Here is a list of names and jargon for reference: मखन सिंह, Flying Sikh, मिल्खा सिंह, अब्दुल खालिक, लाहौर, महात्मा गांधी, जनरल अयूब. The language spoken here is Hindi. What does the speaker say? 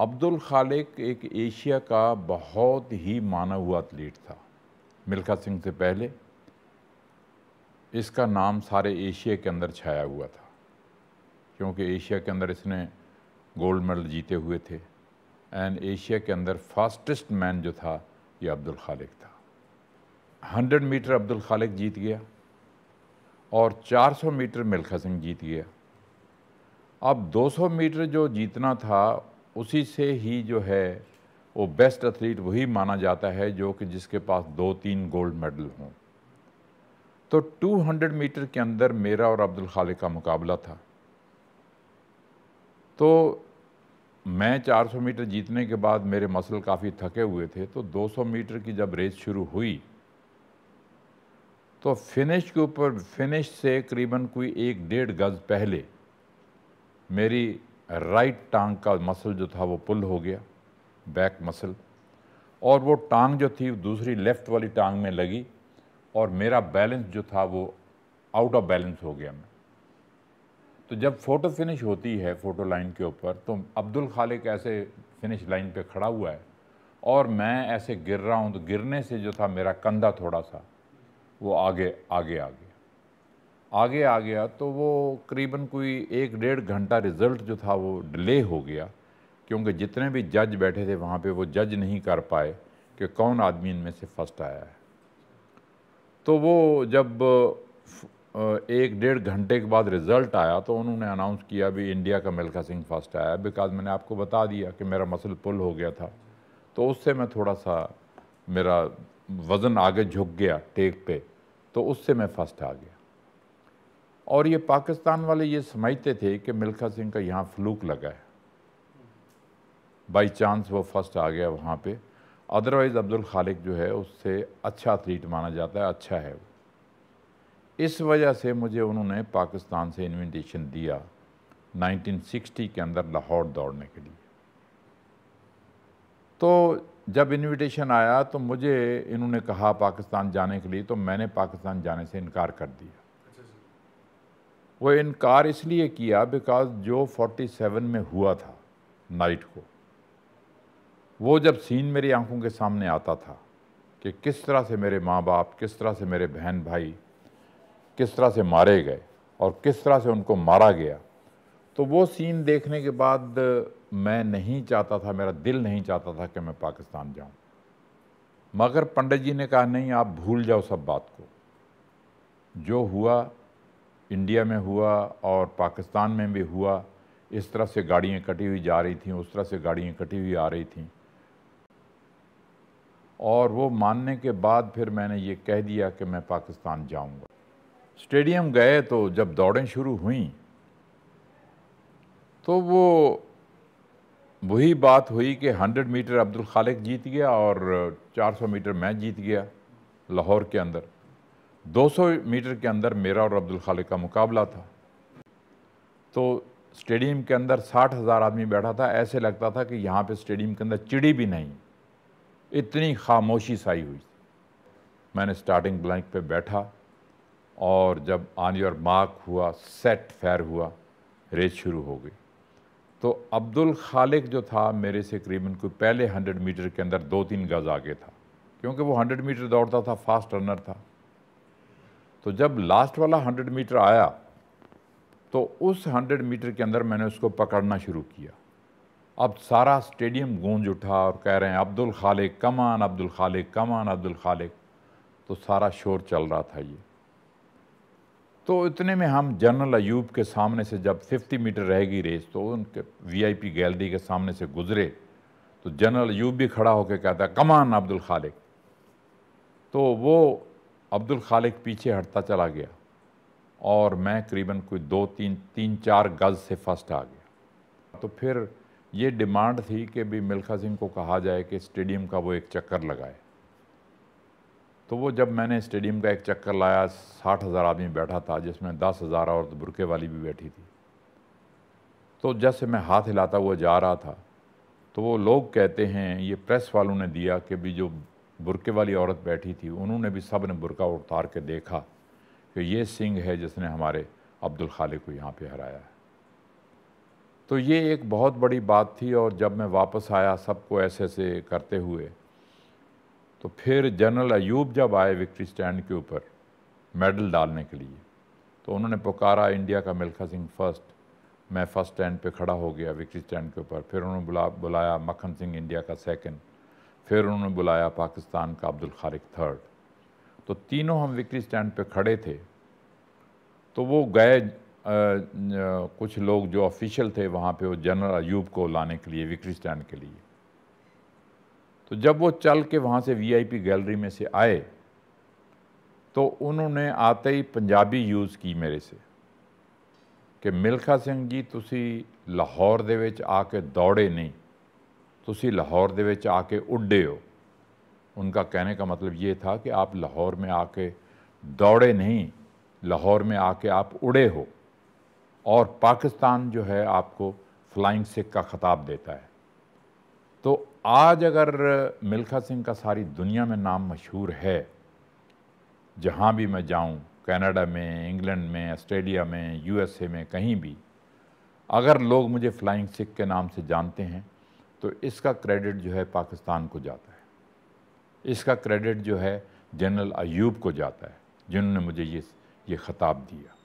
अब्दुल खालिक एक एशिया का बहुत ही माना हुआ एथलीट था। मिल्खा सिंह से पहले इसका नाम सारे एशिया के अंदर छाया हुआ था, क्योंकि एशिया के अंदर इसने गोल्ड मेडल जीते हुए थे। एंड एशिया के अंदर फास्टेस्ट मैन जो था ये अब्दुल खालिक था। 100 मीटर अब्दुल खालिक जीत गया और 400 मीटर मिल्खा सिंह जीत गया। अब 200 मीटर जो जीतना था उसी से ही जो है वो बेस्ट एथलीट वही माना जाता है जो कि जिसके पास 2-3 गोल्ड मेडल हों। तो 200 मीटर के अंदर मेरा और अब्दुल खालिक का मुकाबला था। तो मैं 400 मीटर जीतने के बाद मेरे मसल काफ़ी थके हुए थे, तो 200 मीटर की जब रेस शुरू हुई तो फिनिश के ऊपर, फिनिश से करीबन कोई 1-1.5 गज़ पहले मेरी राइट टांग का मसल जो था वो पुल हो गया, बैक मसल, और वो टांग जो थी दूसरी लेफ़्ट वाली टांग में लगी और मेरा बैलेंस जो था वो आउट ऑफ बैलेंस हो गया मैं। तो जब फ़ोटो फिनिश होती है फ़ोटो लाइन के ऊपर तो अब्दुल खालिक ऐसे फिनिश लाइन पे खड़ा हुआ है और मैं ऐसे गिर रहा हूँ। तो गिरने से जो था मेरा कंधा थोड़ा सा वो आगे आ गया। तो वो करीबन कोई 1-1.5 घंटा रिज़ल्ट जो था वो डिले हो गया, क्योंकि जितने भी जज बैठे थे वहाँ पे वो जज नहीं कर पाए कि कौन आदमी इनमें से फर्स्ट आया है। तो वो जब 1-1.5 घंटे के बाद रिज़ल्ट आया तो उन्होंने अनाउंस किया भी इंडिया का मिल्खा सिंह फर्स्ट आया। बिकॉज मैंने आपको बता दिया कि मेरा मसल पुल हो गया था, तो उससे मैं थोड़ा सा, मेरा वज़न आगे झुक गया टेक पे, तो उससे मैं फर्स्ट आ गया। और ये पाकिस्तान वाले ये समझते थे कि मिल्खा सिंह का यहाँ फ्लूक लगा है, बाई चांस वो फर्स्ट आ गया वहाँ पे। अदरवाइज़ अब्दुल खालिक जो है उससे अच्छा एथलीट माना जाता है, अच्छा है वो। इस वजह से मुझे उन्होंने पाकिस्तान से इन्विटेशन दिया 1960 के अंदर लाहौर दौड़ने के लिए। तो जब इन्विटेशन आया तो मुझे इन्होंने कहा पाकिस्तान जाने के लिए, तो मैंने पाकिस्तान जाने से इनकार कर दिया। वो इनकार इसलिए किया बिकॉज जो 47 में हुआ था नाइट को, वो जब सीन मेरी आंखों के सामने आता था कि किस तरह से मेरे माँ बाप, किस तरह से मेरे बहन भाई किस तरह से मारे गए और किस तरह से उनको मारा गया, तो वो सीन देखने के बाद मैं नहीं चाहता था, मेरा दिल नहीं चाहता था कि मैं पाकिस्तान जाऊं। मगर पंडित जी ने कहा नहीं, आप भूल जाओ सब बात को, जो हुआ इंडिया में हुआ और पाकिस्तान में भी हुआ। इस तरफ से गाड़ियाँ कटी हुई जा रही थीं, उस तरफ से गाड़ियाँ कटी हुई आ रही थीं। और वो मानने के बाद फिर मैंने ये कह दिया कि मैं पाकिस्तान जाऊँगा। स्टेडियम गए तो जब दौड़ें शुरू हुई तो वो वही बात हुई कि 100 मीटर अब्दुल खालिक जीत गया और 400 मीटर मैं जीत गया लाहौर के अंदर। 200 मीटर के अंदर मेरा और अब्दुल खालिक का मुकाबला था। तो स्टेडियम के अंदर 60,000 आदमी बैठा था, ऐसे लगता था कि यहाँ पे स्टेडियम के अंदर चिड़ी भी नहीं, इतनी खामोशी छाई हुई। मैंने स्टार्टिंग ब्लैंक पे बैठा और जब ऑन योर मार्क हुआ, सेट फेयर हुआ, रेस शुरू हो गई। तो अब्दुल खालिक जो था मेरे से करीबन कोई पहले 100 मीटर के अंदर 2-3 गज़ आगे था, क्योंकि वो 100 मीटर दौड़ता था, फास्ट रनर था। तो जब लास्ट वाला 100 मीटर आया तो उस 100 मीटर के अंदर मैंने उसको पकड़ना शुरू किया। अब सारा स्टेडियम गूंज उठा और कह रहे हैं अब्दुल खालिक कमान, अब्दुल खालिक कमान, अब्दुल खालिक। तो सारा शोर चल रहा था ये। तो इतने में हम जनरल अयूब के सामने से, जब 50 मीटर रहेगी रेस, तो उनके VIP गैलरी के सामने से गुजरे तो जनरल अयूब भी खड़ा होकर कहता कमान अब्दुल खालिक। तो वो अब्दुल खालिक पीछे हटता चला गया और मैं करीबन कोई 2-3-4 गज़ से फर्स्ट आ गया। तो फिर ये डिमांड थी कि भी मिल्खा सिंह को कहा जाए कि स्टेडियम का वो एक चक्कर लगाए। तो वो जब मैंने स्टेडियम का एक चक्कर लाया, 60,000 आदमी बैठा था जिसमें 10,000 औरत बुरके वाली भी बैठी थी। तो जैसे मैं हाथ हिलाता हुआ जा रहा था तो वो लोग कहते हैं, ये प्रेस वालों ने दिया कि भी जो बुरके वाली औरत बैठी थी उन्होंने भी, सब ने बुरका उतार के देखा कि ये सिंह है जिसने हमारे अब्दुल खालिक को यहाँ पे हराया है। तो ये एक बहुत बड़ी बात थी। और जब मैं वापस आया सबको ऐसे ऐसे करते हुए, तो फिर जनरल अयूब जब आए विक्ट्री स्टैंड के ऊपर मेडल डालने के लिए, तो उन्होंने पुकारा इंडिया का मिल्खा सिंह फर्स्ट। मैं फर्स्ट स्टैंड पे खड़ा हो गया विक्ट्री स्टैंड के ऊपर। फिर उन्होंने बुलाया मखन सिंह इंडिया का सेकंड। फिर उन्होंने बुलाया पाकिस्तान का अब्दुल खालिक थर्ड। तो तीनों हम विक्ट्री स्टैंड पे खड़े थे। तो वो गए कुछ लोग जो ऑफिशियल थे वहाँ पे, वो जनरल अयूब को लाने के लिए विक्ट्री स्टैंड के लिए। तो जब वो चल के वहाँ से VIP गैलरी में से आए, तो उन्होंने आते ही पंजाबी यूज़ की मेरे से कि मिल्खा सिंह जी तुसी लाहौर दे विच आके दौड़े नहीं, तुसी लाहौर दे विच आके उड़े हो। उनका कहने का मतलब ये था कि आप लाहौर में आके दौड़े नहीं, लाहौर में आके आप उड़े हो। और पाकिस्तान जो है आपको फ्लाइंग सिख का खिताब देता है। तो आज अगर मिल्खा सिंह का सारी दुनिया में नाम मशहूर है, जहाँ भी मैं जाऊँ, कनाडा में, इंग्लैंड में, ऑस्ट्रेलिया में, USA में, कहीं भी अगर लोग मुझे फ्लाइंग सिख के नाम से जानते हैं, तो इसका क्रेडिट जो है पाकिस्तान को जाता है, इसका क्रेडिट जो है जनरल अयूब को जाता है, जिन्होंने मुझे ये खिताब दिया।